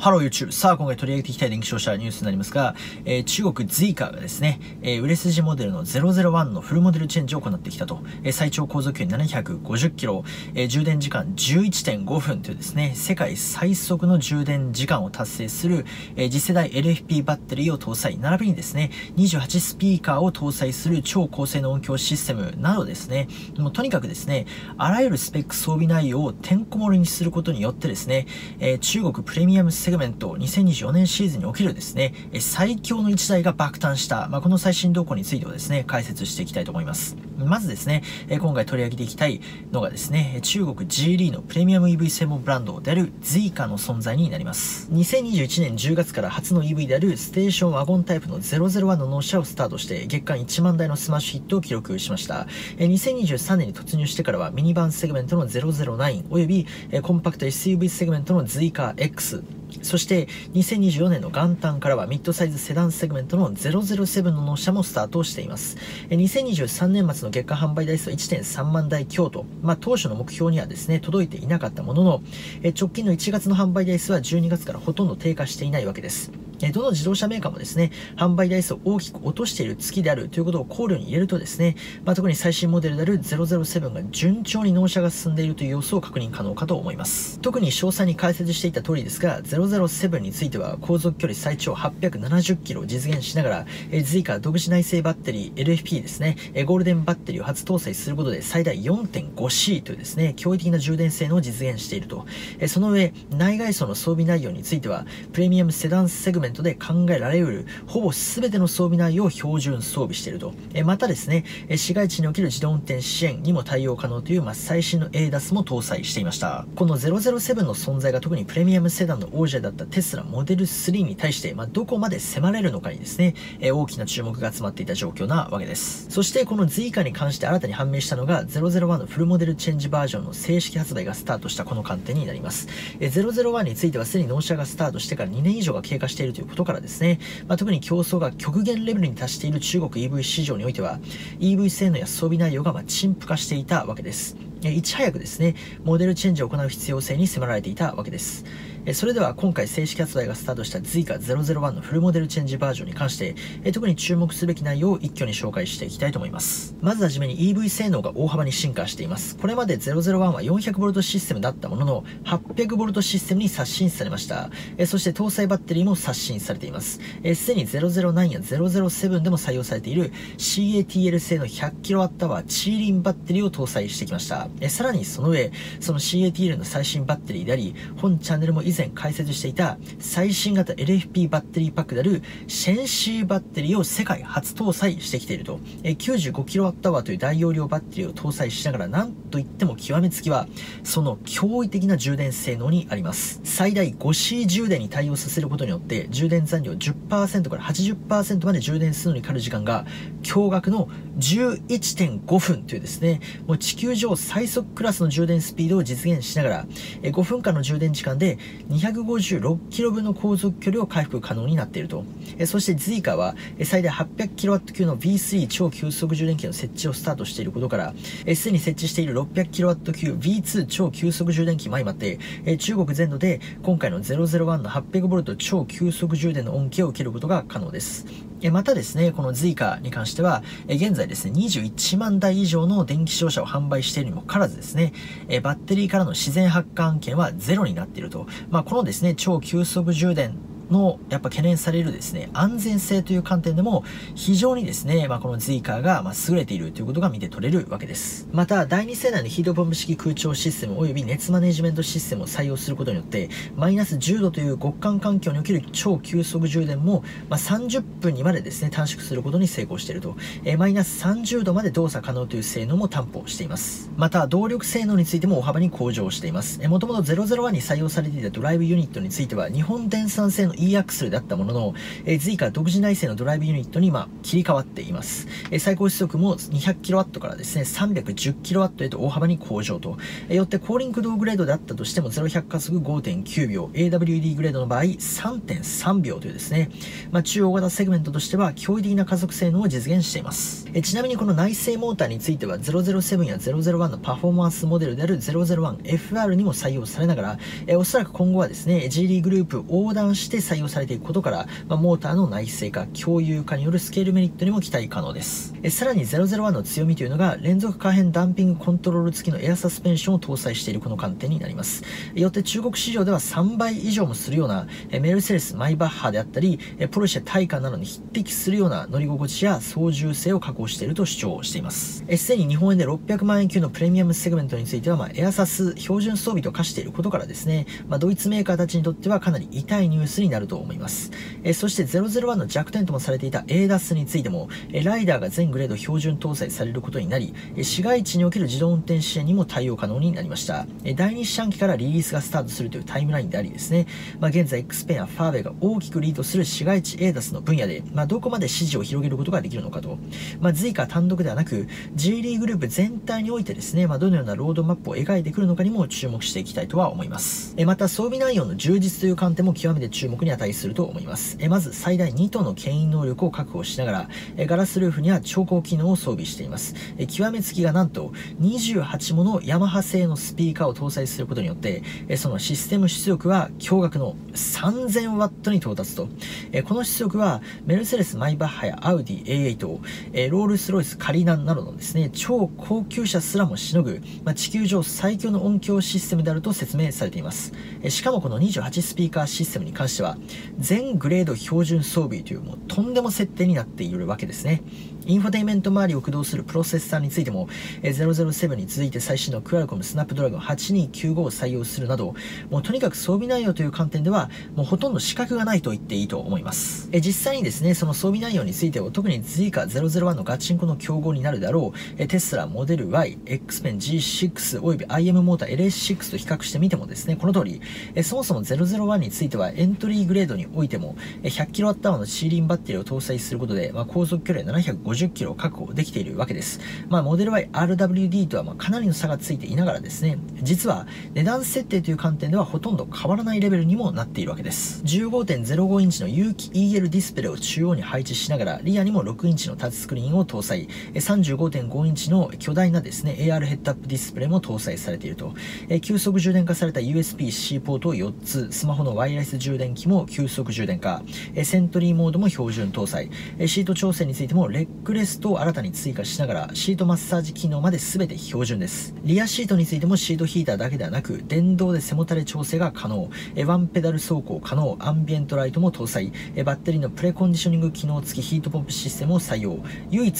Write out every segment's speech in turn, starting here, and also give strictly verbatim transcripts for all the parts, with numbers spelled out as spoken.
ハロー YouTube。さあ、今回取り上げていきたい電気商社ニュースになりますが、えー、中国 Zeekr がですね、えー、売れ筋モデルのゼロゼロワンのフルモデルチェンジを行ってきたと、えー、最長航続距離ななひゃくごじゅっキロ、えー、充電時間 じゅういってんごふんというですね、世界最速の充電時間を達成する、えー、次世代 エルエフピー バッテリーを搭載、並びにですね、にじゅうはちスピーカーを搭載する超高性能音響システムなどですね、もうとにかくですね、あらゆるスペック装備内容をてんこ盛りにすることによってですね、えー、中国プレミアムセグメントにせんにじゅうよねんシーズンにおけるですね、最強のいちだいが爆誕した、まあ、この最新動向についてをですね、解説していきたいと思います。まずですね、今回取り上げていきたいのがですね、中国 ジーエルイー のプレミアム イーブイ 専門ブランドである Zeekr の存在になります。にせんにじゅういちねんじゅうがつから初の イーブイ であるステーションワゴンタイプのゼロゼロワンの納車をスタートして、月間いちまんだいのスマッシュヒットを記録しました。にせんにじゅうさんねんに突入してからはミニバンセグメントのゼロゼロナインおよびコンパクト エスユーブイ セグメントの Zeekr エックス、そしてにせんにじゅうよねんの元旦からはミッドサイズセダンセグメントのゼロゼロセブンの納車もスタートしています。にせんにじゅうさんねんまつの月間販売台数は いってんさんまんだい強と、まあ、当初の目標にはですね届いていなかったものの、直近のいちがつの販売台数はじゅうにがつからほとんど低下していないわけです。どの自動車メーカーもですね、販売台数を大きく落としている月であるということを考慮に入れるとですね、まあ、特に最新モデルであるゼロゼロセブンが順調に納車が進んでいるという様子を確認可能かと思います。特に詳細に解説していた通りですが、ゼロゼロセブンについては航続距離最長はっぴゃくななじゅっキロを実現しながら、Zeekr 独自内製バッテリー エルエフピー ですね、ゴールデンバッテリーを初搭載することで最大 よんてんごシー というですね、驚異的な充電性能を実現していると。その上、内外装の装備内容については、プレミアムセダンセグメントで考えられうるほぼ全ての装備内容を標準装備していると。えまたですね、市街地における自動運転支援にも対応可能という、まあ、最新の エーダス も搭載していました。このゼロゼロセブンの存在が特にプレミアムセダンの王者だったテスラモデルスリーに対して、まあ、どこまで迫れるのかにですね、え大きな注目が集まっていた状況なわけです。そしてこの Zeekr に関して新たに判明したのがゼロゼロワンのフルモデルチェンジバージョンの正式発売がスタートしたこの観点になります。えゼロゼロワンについてはすでに納車がスタートしてからにねんいじょうが経過しているということからですね、まあ、特に競争が極限レベルに達している中国 イーブイ 市場においては イーブイ 性能や装備内容がまあ陳腐化していたわけです。いち早くですねモデルチェンジを行う必要性に迫られていたわけです。それでは今回正式発売がスタートした Zeekr ゼロゼロワンのフルモデルチェンジバージョンに関して特に注目すべき内容を一挙に紹介していきたいと思います。まずはじめに イーブイ 性能が大幅に進化しています。これまでゼロゼロワンは よんひゃくボルト システムだったものの はっぴゃくボルト システムに刷新されました。そして搭載バッテリーも刷新されています。すでにゼロゼロナインやゼロゼロセブンでも採用されている シーエーティーエル 製の ひゃくキロワットアワー チーリンバッテリーを搭載してきました。さらにその上、その シーエーティーエル の最新バッテリーであり、本チャンネルも以前解説していた最新型 エルエフピー バッテリーパックであるシェンシーバッテリーを世界初搭載してきていると。 きゅうじゅうごキロワットアワー という大容量バッテリーを搭載しながら、なんといっても極めつきはその驚異的な充電性能にあります。最大 ごシー 充電に対応させることによって充電残量 じゅっパーセント から はちじゅっパーセント まで充電するのにかかる時間が驚愕の じゅういってんごふんというですね、もう地球上最速クラスの充電スピードを実現しながら、ごふんかんの充電時間でにひゃくごじゅうろっキロぶんの航続距離を回復可能になっていると。そして Zeekr は最大 はっぴゃくキロワット 級の ブイスリー 超急速充電器の設置をスタートしていることから、すでに設置している ろっぴゃくキロワット 級 ブイツー 超急速充電器も相まって、中国全土で今回のゼロゼロワンの はっぴゃくボルト 超急速充電の恩恵を受けることが可能です。またですね、この Zeekr に関しては、現在ですね、にじゅういちまんだい以上の電気自動車を販売しているにもかかわらずですね、バッテリーからの自然発火案件はゼロになっていると。まあ、このですね、超急速充電のやっぱ懸念されるですね、安全性という観点でも非常にですね、まあ、この Zeekr がまあ優れているということが見て取れるわけです。また、だいにせだいのヒートポンプ式空調システム及び熱マネジメントシステムを採用することによって、マイナスじゅうどという極寒環境における超急速充電も、まあ、さんじゅっぷんにまでですね、短縮することに成功していると。えー、マイナスさんじゅうどまで動作可能という性能も担保しています。また、動力性能についても大幅に向上しています。もともとゼロゼロワンに採用されていたドライブユニットについては、日本電産製の E アクセルだったものの、えー、Zeekr 独自内製のドライブユニットに今切り替わっています。えー、最高出力も にひゃくキロワット からですね、さんびゃくじゅっキロワット へと大幅に向上と。えー、よって高輪駆動グレードであったとしてもゼロひゃく加速 ごてんきゅうびょう、エーダブリューディー グレードの場合 さんてんさんびょうというですね、まあ、中央型セグメントとしては驚異的な加速性能を実現しています。えー、ちなみにこの内製モーターについてはゼロゼロセブンやゼロゼロワンのパフォーマンスモデルである ゼロゼロワンエフアール にも採用されながら、えー、おそらく今後はですね、ジーディー グループ横断して採用されていくことから、まあ、モーターの内製化、共有化によるスケールメリットにも期待可能です。えさらにゼロゼロワンの強みというのが、連続可変ダンピングコントロール付きのエアサスペンションを搭載しているこの観点になります。よって中国市場ではさんばい以上もするような、えメルセデス、マイバッハであったり、ポルシェ、タイカなどに匹敵するような乗り心地や操縦性を確保していると主張しています。すでに日本円でろっぴゃくまんえん級のプレミアムセグメントについては、まあ、エアサス標準装備と化していることからですね、まあ、ドイツメーカーたちにとってはかなり痛いニュースになると思います。えそしてゼロゼロワンの弱点ともされていた エーダス についても、えライダーが全グレード標準搭載されることになり、え市街地における自動運転支援にも対応可能になりました。え第二四半期からリリースがスタートするというタイムラインでありですね、まあ、現在 Xpengやファーウェイが大きくリードする市街地 エーダス の分野で、まあ、どこまで支持を広げることができるのかと。まあ、Zeekr 単独ではなく、ジーディー グループ全体においてですね、まあ、どのようなロードマップを描いてくるのかにも注目していきたいとは思います。えまた装備内容の充実という観点も極めて注目に値すると思います。えまず最大にトンの牽引能力を確保しながら、えガラスルーフには調光機能を装備しています。え極めつきがなんとにじゅうはちものヤマハ製のスピーカーを搭載することによって、えそのシステム出力は驚愕のさんぜんワットに到達と。えこの出力はメルセデス・マイバッハやアウディ エーエイト、えロールス・ロイス・カリナンなどのですね、超高級車すらもしのぐ、まあ、地球上最強の音響システムであると説明されています。えしかもこのにじゅうはちスピーカーシステムに関しては、全グレード標準装備という、もうとんでも設定になっているわけですね。インフォテイメント周りを駆動するプロセッサーについても、ゼロゼロセブンに続いて最新のクアルコムスナップドラゴンはちにきゅうごを採用するなど、もうとにかく装備内容という観点では、もうほとんど死角がないと言っていいと思います。え実際にですね、その装備内容については、特に Zeekr ゼロゼロワンのガチンコの競合になるだろう、テスラ、モデル Y、Xpeng ジーシックス および アイエム モーター エルエスシックス と比較してみてもですね、この通り、えそもそもゼロゼロワンについてはエントリーグレードにおいても、ひゃくキロワットアワー のシーリンバッテリーを搭載することで、まあ、航続距離はななひゃくごじゅっキロを確保できているわけです。まあ、モデル Y、アールダブリューディー とはまあかなりの差がついていながらですね、実は値段設定という観点ではほとんど変わらないレベルにもなっているわけです。じゅうごてんゼロごインチの有機 イーエル ディスプレイを中央に配置しながら、リアにもろくインチのタッチスクリーンを搭載、さんじゅうごてんごインチの巨大なですね、エーアール ヘッドアップディスプレイも搭載されていると。え急速充電化された ユーエスビーシー ポートをよっつ、スマホのワイヤレス充電器も急速充電化、えセントリーモードも標準搭載、えシート調整についてもレックレストを新たに追加しながら、シートマッサージ機能まで全て標準です。リアシートについてもシートヒーターだけではなく、電動で背もたれ調整が可能、えワンペダル走行可能、アンビエントライトも搭載、えバッテリーのプレコンディショニング機能付きヒートポンプシステムを採用、唯一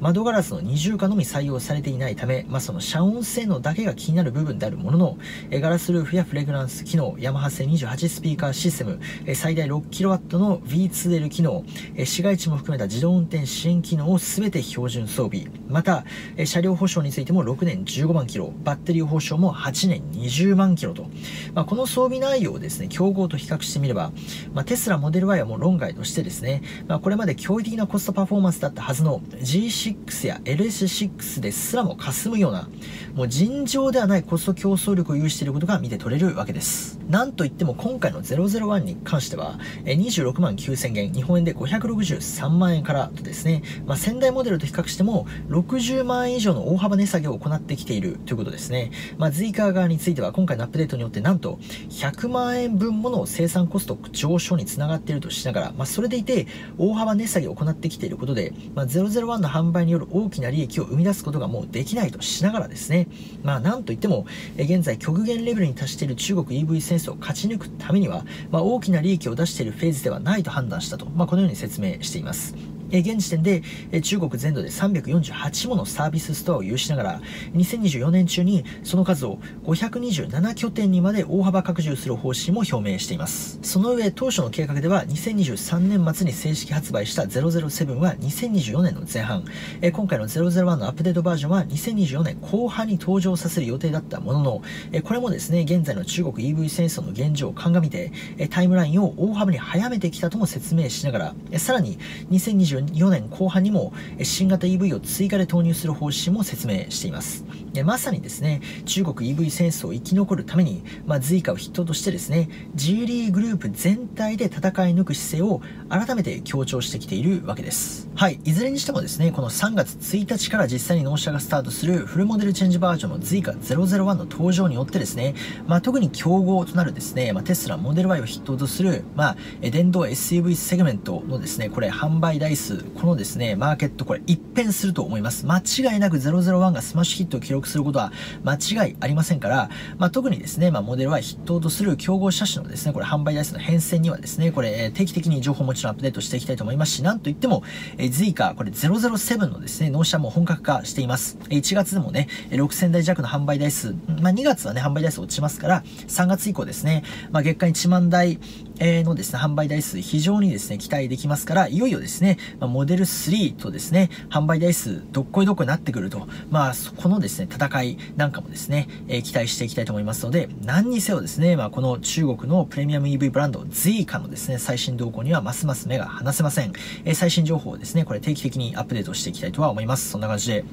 窓ガラスの二重化のみ採用されていないため、まあ、その遮音性能だけが気になる部分であるものの、えガラスルーフやフレグランス機能、ヤマハ製にじゅうはちスピーカーシステム、え最大 ろっキロワット の ブイツーエル 機能、え市街地も含めた自動運転支援機能を全て標準装備、またえ車両保証についてもろくねんじゅうごまんキロ、バッテリー保証もはちねんにじゅうまんキロと、まあ、この装備内容をですね、競合と比較してみれば、まあ、テスラモデル Y はもう論外としてですね、まあ、これまで驚異的なコストパフォーマンスだったはずの ジーシックス や エルエスシックス ですらも霞むような、もう尋常ではないコスト競争力を有していることが見て取れるわけです。なんといっても今回のゼロゼロワンに関しては、にじゅうろくまんきゅうせんえん、日本円でごひゃくろくじゅうさんまんえんからとですね、まあ、先代モデルと比較してもろくじゅうまんえん以上の大幅値下げを行ってきているということですね。まあ、Zeekr 側については今回のアップデートによってなんとひゃくまんえんぶんもの生産コスト上昇につながっているとしながら、まあ、それでいて大幅値下げを行ってきていることで、まあ、ゼロゼロワンの販売による大きな利益を生み出すことがもうできないとしながらですね、まあ、なんといっても現在極限レベルに達している中国 イーブイ 戦争を勝ち抜くためには、まあ、大きな利益を出しているフェーズではないと判断したと、まあ、このように説明しています。現時点で中国全土でさんびゃくよんじゅうはちものサービスストアを有しながら、にせんにじゅうよねん中にその数をごひゃくにじゅうなな拠点にまで大幅拡充する方針も表明しています。その上、当初の計画ではにせんにじゅうさんねん末に正式発売したゼロゼロセブンはにせんにじゅうよねんの前半、今回のゼロゼロワンのアップデートバージョンはにせんにじゅうよねんこう半に登場させる予定だったものの、これもですね、現在の中国 イーブイ 戦争の現状を鑑みてタイムラインを大幅に早めてきたとも説明しながら、さらににせんにじゅうよねんこう半にも新型 イーブイ を追加で投入する方針も説明しています。まさにですね、中国 イーブイ 戦争を生き残るために、まあ、Zeekr を筆頭としてですね ジーリー グループ全体で戦い抜く姿勢を改めて強調してきているわけです。はい、いずれにしてもですね、このさんがつついたちから実際に納車がスタートするフルモデルチェンジバージョンの Zeekr ゼロゼロワンの登場によってですね、まあ、特に競合となるですね、まあ、テスラモデル Y を筆頭とする、まあ、電動 エスユーブイ セグメントのですね、これ販売台数、このですねマーケット、これ一変すると思います。間違いなくゼロゼロワンがスマッシュヒットを記録することは間違いありませんから、まあ、特にですね、まあ、モデル Y 筆頭とする競合車種のですね、これ販売台数の変遷にはですね、これ定期的に情報をもちろんアップデートしていきたいと思いますし、なんといっても Zeekr これゼロゼロセブンのですね納車も本格化しています。いちがつでもねろくせんだい弱の販売台数、まあ、にがつはね販売台数落ちますから、さんがつ以降ですね、まあ、月間いちまんだいのですね販売台数非常にですね期待できますから、いよいよですね、まあ、モデルスリーとですね販売台数どっこいどっこいになってくると、まあ、このですね戦いなんかもですね、えー、期待していきたいと思いますので、何にせよですね、まあ、この中国のプレミアム イーブイ ブランド Zeekr のですね最新動向にはますます目が離せません。えー、最新情報をですねこれ定期的にアップデートしていきたいとは思います。そんな感じで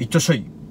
いってらっしゃい。